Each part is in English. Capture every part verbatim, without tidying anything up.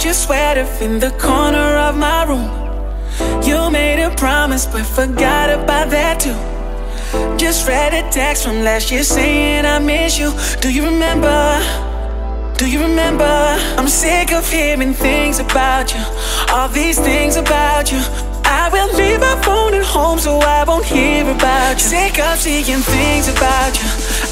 put your sweater in the corner of my room. You made a promise but forgot about that too. Just read a text from last year saying I miss you. Do you remember? Do you remember? I'm sick of hearing things about you, all these things about you. I will leave my phone at home so I won't hear about you. Sick of seeing things about you,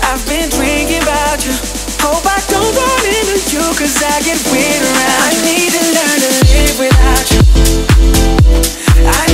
I've been drinking about you. Hope I don't run into you cause I get weird around you. I need to learn to live without you. I